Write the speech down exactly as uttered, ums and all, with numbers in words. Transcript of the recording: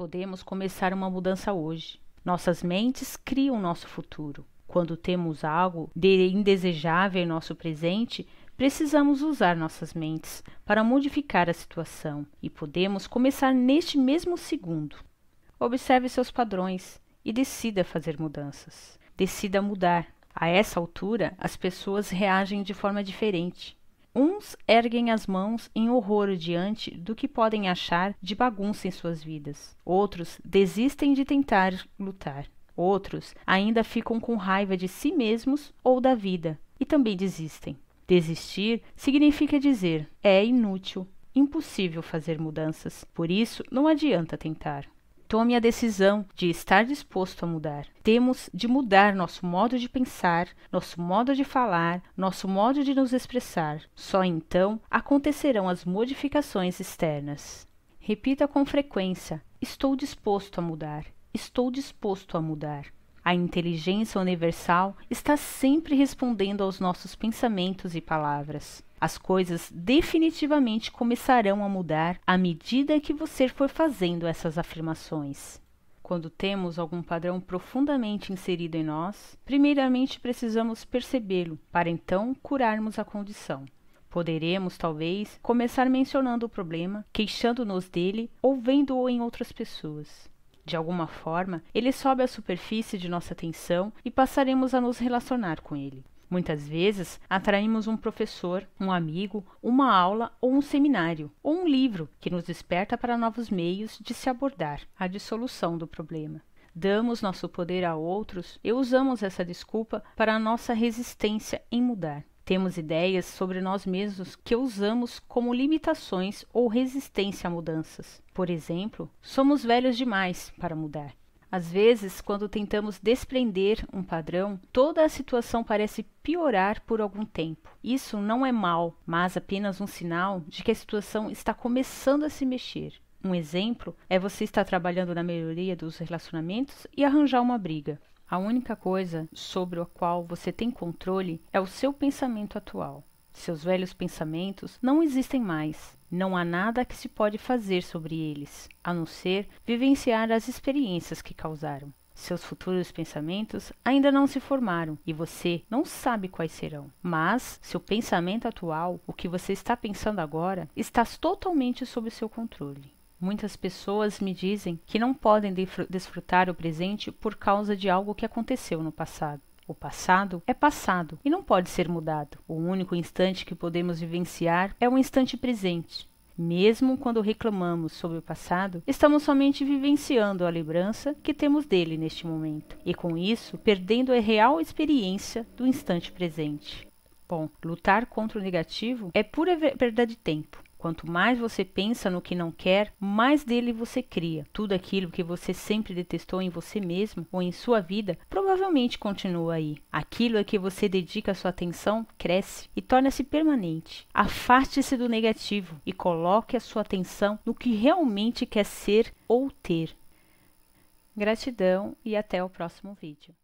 Podemos começar uma mudança hoje. Nossas mentes criam nosso futuro. Quando temos algo de indesejável em nosso presente, precisamos usar nossas mentes para modificar a situação e podemos começar neste mesmo segundo. Observe seus padrões e decida fazer mudanças. Decida mudar. A essa altura, as pessoas reagem de forma diferente. Uns erguem as mãos em horror diante do que podem achar de bagunça em suas vidas. Outros desistem de tentar lutar. Outros ainda ficam com raiva de si mesmos ou da vida e também desistem. Desistir significa dizer: é inútil, impossível fazer mudanças, por isso não adianta tentar. Tome a decisão de estar disposto a mudar. Temos de mudar nosso modo de pensar, nosso modo de falar, nosso modo de nos expressar. Só então acontecerão as modificações externas. Repita com frequência: estou disposto a mudar, estou disposto a mudar. A inteligência universal está sempre respondendo aos nossos pensamentos e palavras. As coisas definitivamente começarão a mudar à medida que você for fazendo essas afirmações. Quando temos algum padrão profundamente inserido em nós, primeiramente precisamos percebê-lo para então curarmos a condição. Poderemos, talvez, começar mencionando o problema, queixando-nos dele ou vendo-o em outras pessoas. De alguma forma, ele sobe à superfície de nossa atenção e passaremos a nos relacionar com ele. Muitas vezes, atraímos um professor, um amigo, uma aula ou um seminário, ou um livro que nos desperta para novos meios de se abordar a dissolução do problema. Damos nosso poder a outros e usamos essa desculpa para a nossa resistência em mudar. Temos ideias sobre nós mesmos que usamos como limitações ou resistência a mudanças. Por exemplo, somos velhos demais para mudar. Às vezes, quando tentamos desprender um padrão, toda a situação parece piorar por algum tempo. Isso não é mal, mas apenas um sinal de que a situação está começando a se mexer. Um exemplo é você estar trabalhando na melhoria dos relacionamentos e arranjar uma briga. A única coisa sobre a qual você tem controle é o seu pensamento atual. Seus velhos pensamentos não existem mais. Não há nada que se pode fazer sobre eles, a não ser vivenciar as experiências que causaram. Seus futuros pensamentos ainda não se formaram e você não sabe quais serão. Mas seu pensamento atual, o que você está pensando agora, está totalmente sob seu controle. Muitas pessoas me dizem que não podem desfrutar o presente por causa de algo que aconteceu no passado. O passado é passado e não pode ser mudado. O único instante que podemos vivenciar é o instante presente. Mesmo quando reclamamos sobre o passado, estamos somente vivenciando a lembrança que temos dele neste momento e, com isso, perdendo a real experiência do instante presente. Bom, lutar contra o negativo é pura perda de tempo. Quanto mais você pensa no que não quer, mais dele você cria. Tudo aquilo que você sempre detestou em você mesmo ou em sua vida, provavelmente continua aí. Aquilo a que você dedica sua atenção cresce e torna-se permanente. Afaste-se do negativo e coloque a sua atenção no que realmente quer ser ou ter. Gratidão e até o próximo vídeo.